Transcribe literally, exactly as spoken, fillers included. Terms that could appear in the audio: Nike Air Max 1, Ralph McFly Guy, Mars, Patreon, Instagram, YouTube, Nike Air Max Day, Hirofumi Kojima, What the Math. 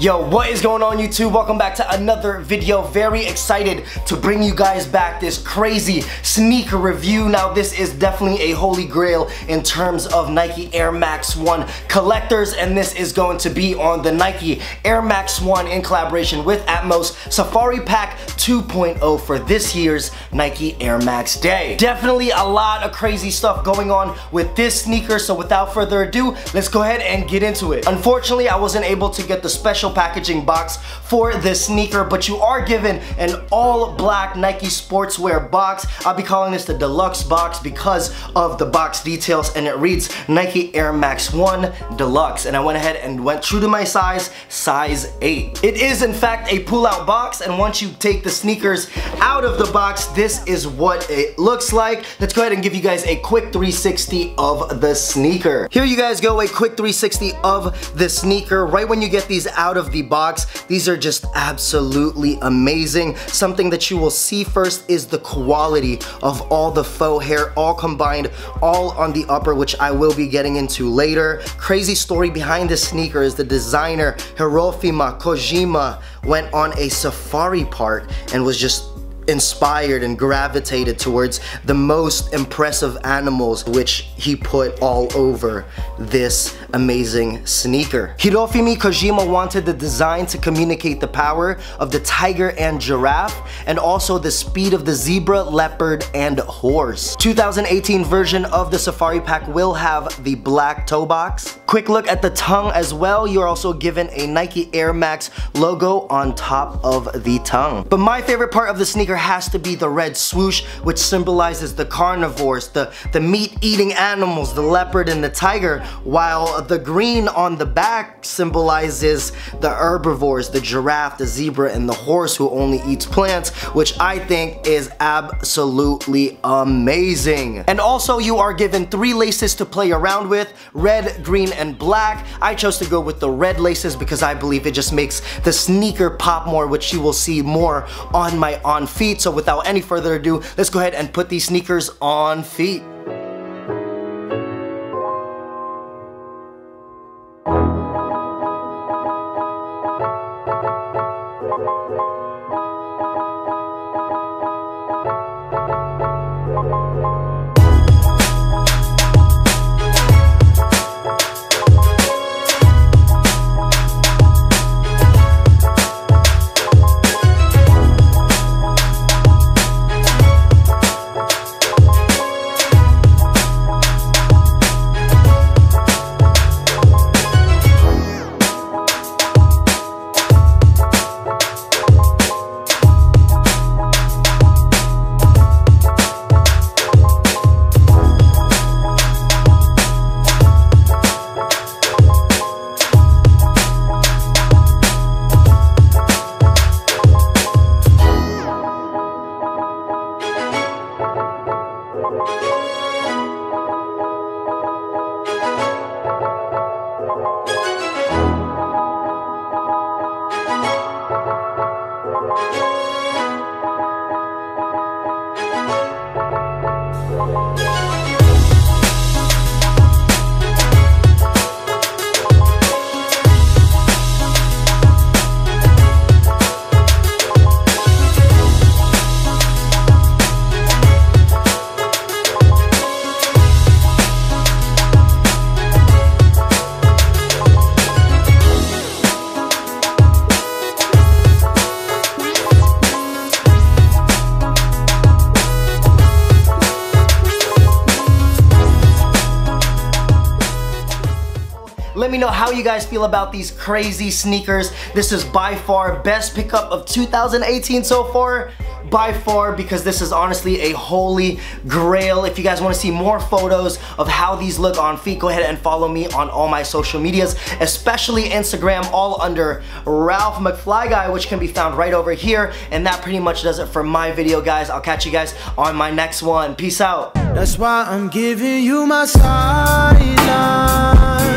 Yo, what is going on YouTube? Welcome back to another video. Very excited to bring you guys back this crazy sneaker review. Now this is definitely a holy grail in terms of Nike Air Max one collectors, and this is going to be on the Nike Air Max one in collaboration with Atmos Safari Pack two point oh for this year's Nike Air Max Day. Definitely a lot of crazy stuff going on with this sneaker, so without further ado, let's go ahead and get into it. Unfortunately, I wasn't able to get the special packaging box for this sneaker, but you are given an all black Nike sportswear box. I'll be calling this the deluxe box because of the box details, and it reads Nike Air Max one Deluxe, and I went ahead and went true to my size, size eight. It is in fact a pull-out box, and once you take the sneakers out of the box, this is what it looks like. Let's go ahead and give you guys a quick three sixty of the sneaker. Here you guys go, a quick three sixty of the sneaker. Right when you get these out of the box, these are just absolutely amazing. Something that you will see first is the quality of all the faux hair, all combined, all on the upper, which I will be getting into later. Crazy story behind this sneaker is the designer Hirofumi Kojima went on a safari park and was just inspired and gravitated towards the most impressive animals, which he put all over this amazing sneaker. Hirofumi Kojima wanted the design to communicate the power of the tiger and giraffe, and also the speed of the zebra, leopard, and horse. two thousand eighteen version of the Safari Pack will have the black toe box. Quick look at the tongue as well. You're also given a Nike Air Max logo on top of the tongue. But my favorite part of the sneaker has to be the red swoosh, which symbolizes the carnivores, the, the meat-eating animals, the leopard and the tiger, while the green on the back symbolizes the herbivores, the giraffe, the zebra, and the horse, who only eats plants, which I think is absolutely amazing. And also you are given three laces to play around with, red, green, and black. I chose to go with the red laces because I believe it just makes the sneaker pop more, which you will see more on my on feet. So without any further ado, let's go ahead and put these sneakers on feet. Let me know how you guys feel about these crazy sneakers. This is by far best pickup of two thousand eighteen so far. By far, because this is honestly a holy grail. If you guys want to see more photos of how these look on feet, go ahead and follow me on all my social medias, especially Instagram, all under Ralph McFly Guy, which can be found right over here. And that pretty much does it for my video, guys. I'll catch you guys on my next one. Peace out. That's why I'm giving you my sideline.